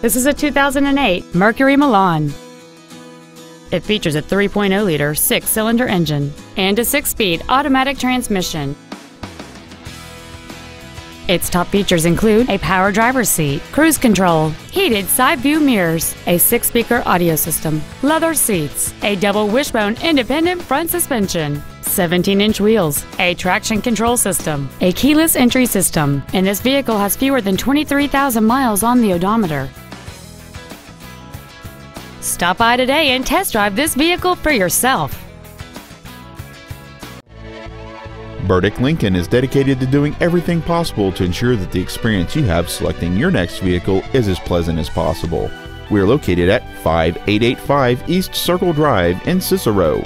This is a 2008 Mercury Milan. It features a 3.0-liter six-cylinder engine and a six-speed automatic transmission. Its top features include a power driver's seat, cruise control, heated side view mirrors, a six-speaker audio system, leather seats, a double wishbone independent front suspension, 17-inch wheels, a traction control system, a keyless entry system, and this vehicle has fewer than 23,000 miles on the odometer. Stop by today and test drive this vehicle for yourself. Burdick Lincoln is dedicated to doing everything possible to ensure that the experience you have selecting your next vehicle is as pleasant as possible. We are located at 5885 East Circle Drive in Cicero.